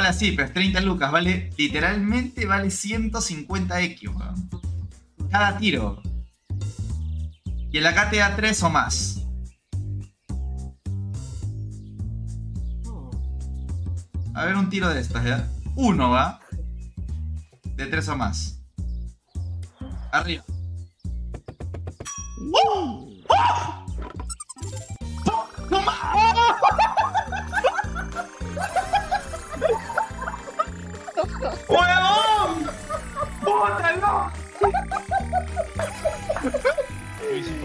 las cifras, 30 lucas, vale, literalmente vale 150x, weón. Cada tiro. Y el acá te da 3 o más. A ver un tiro de estos, ¿ya? Uno, ¿va? De 3 o más. Arriba. ¡Wow! ¡Oh! ¡Oh! ¡No más! ¡Huevón! ¡Bótalo!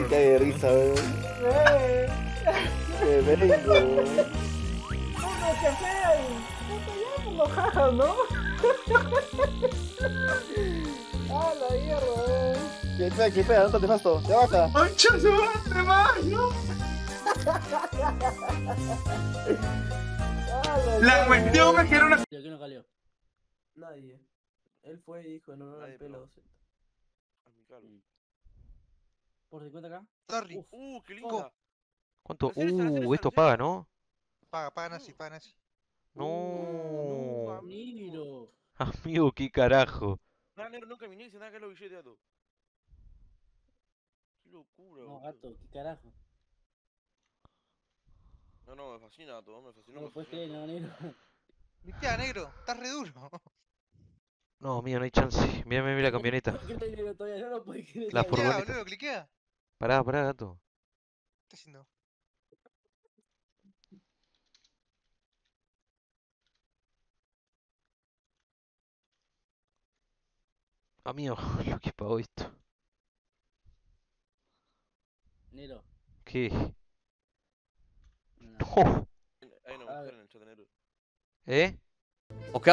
Qué de risa, weón. ¡Qué bello, weón! ¡Qué feo! ¡No te llamas, no! ¡Ah, la mierda, weón! ¡Qué feo! ¡No te paso! ¡Ya baja! ¡Mancha, se va! ¡Te mayo! La cuestión es que era una... ¿Y aquí no calió? Nadie. Él fue y dijo en honor al pelo. ¿Por 50 acá? ¡Tarry! ¡Qué linda! ¿Cuánto? Esto paga, ¿no? Paga así, paga así. No, amigo. Amigo, qué carajo. No, negro, nunca vine, se nada que los billetes, gato. Qué locura, no, gato, qué carajo. No, me fascina, gato, me fascina. No, pues que no, negro. Mira, negro, estás re duro. No, mío, no hay chance. Mira la camioneta. La furgoneta. Boludo, cliquea. Pará, gato. ¿Qué está haciendo? Amigo, lo que pagó esto. Nero. ¿Qué? No. Hay una mujer en el chat de Nero. ¿Eh? Ok.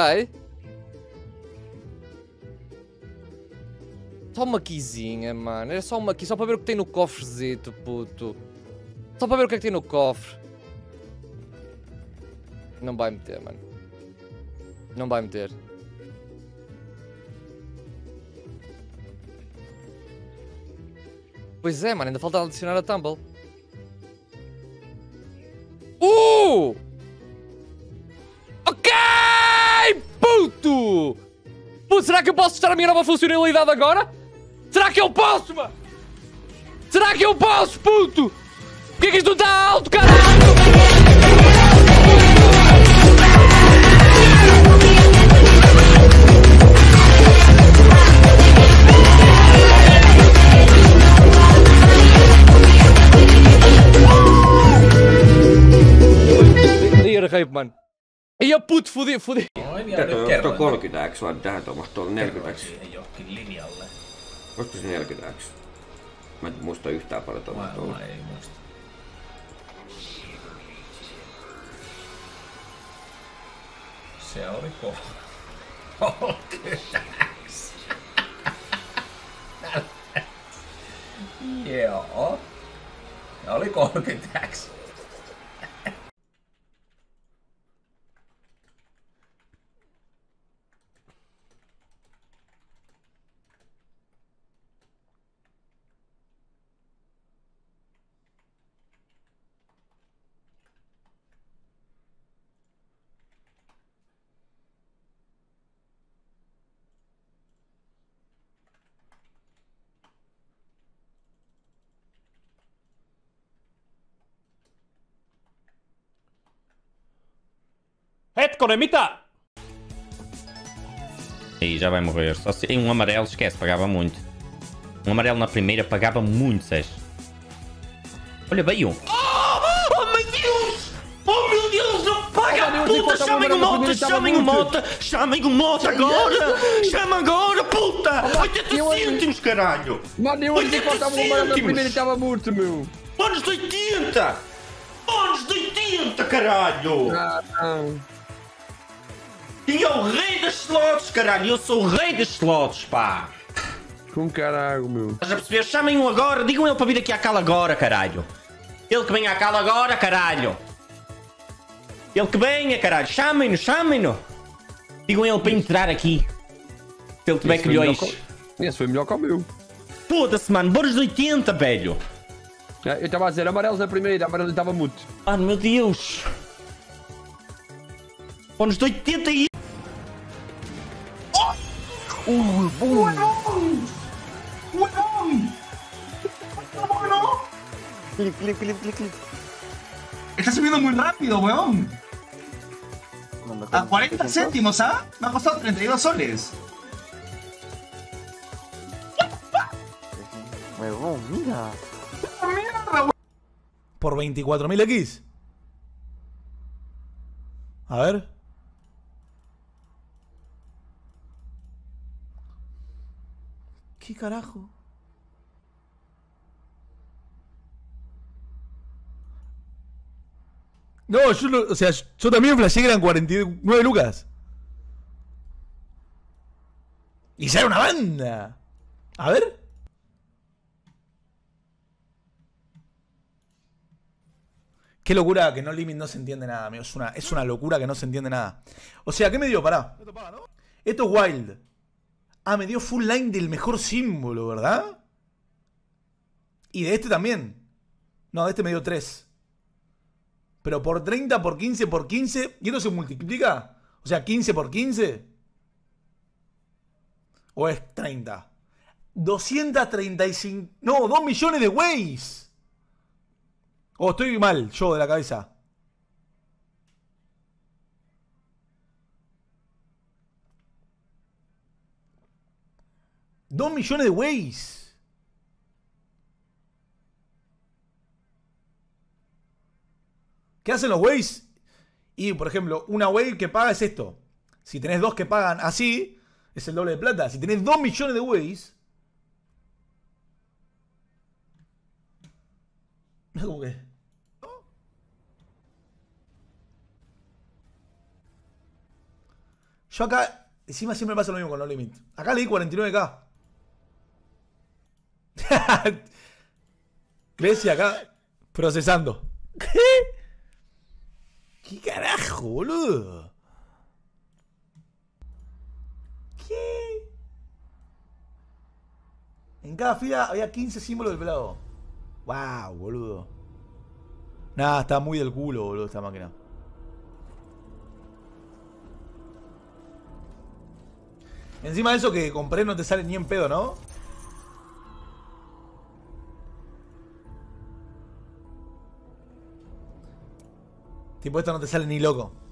Só uma quizinha, mano. Era só uma aqui, só para ver o que tem no cofrezito, puto. Só para ver o que é que tem no cofre. Não vai meter, mano. Não vai meter. Pois é, mano, ainda falta adicionar a Tumble. Ok, puto! Puto, será que eu posso testar a minha nova funcionalidade agora? Será que eu posso, mano? Será que eu posso, puto? Por que é que isto não está alto, caralho? Rape, man. E eu puto, fudi. Tätä on 30x, vaan tähän tuommoista tuolla 40x. Johonkin linjalle. Olisiko se 40x? Mä en muista yhtään paljon tuommoista olla. Ei muista. Se oli kova. 30x. Joo. Se oli 30x. Hetkone, mitä? Aí, já vai morrer. Só se... Um amarelo, esquece, pagava muito. Um amarelo na primeira pagava muito, Sérgio. Olha, veio. Oh, meu Deus! Oh, meu Deus! Não paga a puta! Chamem o Mota! Chamem o Mota! Chamem o Mota agora! Chama agora, puta! 80 cêntimos, caralho! Mano, eu achei que faltava um amarelo na primeira e estava morto, meu! Bônus de 80! Bônus de 80, caralho! Ah, não. E é o rei das slots, caralho! Eu sou o rei das slots, pá! Com caralho, meu! Estás a perceber? Chamem-o agora! Digam ele para vir aqui à cala agora, caralho! Ele que venha à cala agora, caralho! Ele que venha, caralho! Chamem-no, chamem-no! Digam ele para entrar aqui! Se ele tiver colhões! Esse foi melhor que o meu! Foda-se, mano! Bônus de 80, velho! Eu estava a dizer amarelos na primeira, amarelo estava muito! Mano, meu Deus! Bônus de 80 e... ¡Uy, bueno! ¡Bueno! ¡Bueno! Clip. Está subiendo muy rápido, weón. A 40 céntimos, ¿ah? Me ha costado 32 soles. Huevón, mira. Por 24.000 X. A ver. ¿Qué carajo? No, yo también flashé que eran 49 lucas. Y ya era una banda. A ver. Qué locura que No Limit no se entiende nada, amigo. Es una locura que no se entiende nada. O sea, ¿qué me dio? Pará. Esto es Wild. Ah, me dio full line del mejor símbolo, ¿verdad? Y de este también. No, de este me dio 3. Pero por 30, por 15, por 15. ¿Y esto se multiplica? O sea, 15 por 15. ¿O es 30? 235. No, 2 millones de ways. O estoy mal, yo de la cabeza. ¿2 millones de ways? ¿Qué hacen los waves? Y, por ejemplo, una wave que paga es esto. Si tenés dos que pagan así, es el doble de plata. Si tenés 2 millones de waves, es como que... Yo acá, encima siempre pasa lo mismo con No Limit. Acá le di 49k. Grecia acá, procesando. ¿Qué? ¿Qué carajo, boludo? ¿Qué? En cada fila había 15 símbolos del pelado. Wow, boludo. Nada, está muy del culo, boludo, esta máquina. Encima de eso que compré no te sale ni en pedo, ¿no? Tipo, esto no te sale ni loco.